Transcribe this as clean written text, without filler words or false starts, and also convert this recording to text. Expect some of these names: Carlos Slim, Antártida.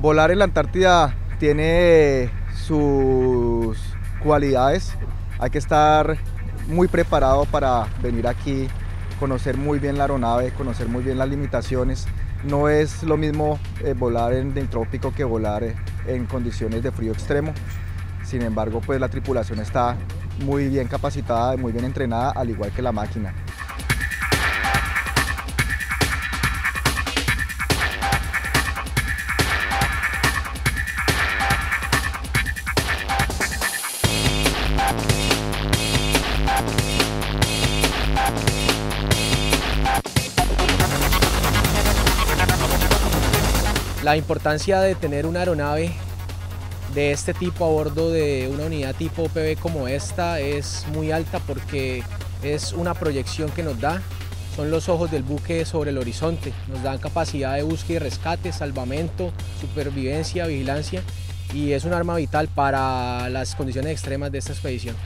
Volar en la Antártida tiene sus cualidades, hay que estar muy preparado para venir aquí, conocer muy bien la aeronave, conocer muy bien las limitaciones. No es lo mismo volar en el trópico que volar en condiciones de frío extremo. Sin embargo, pues la tripulación está muy bien capacitada y muy bien entrenada, al igual que la máquina. La importancia de tener una aeronave de este tipo a bordo de una unidad tipo PB como esta es muy alta, porque es una proyección que nos da, son los ojos del buque sobre el horizonte, nos dan capacidad de búsqueda y rescate, salvamento, supervivencia, vigilancia, y es un arma vital para las condiciones extremas de esta expedición.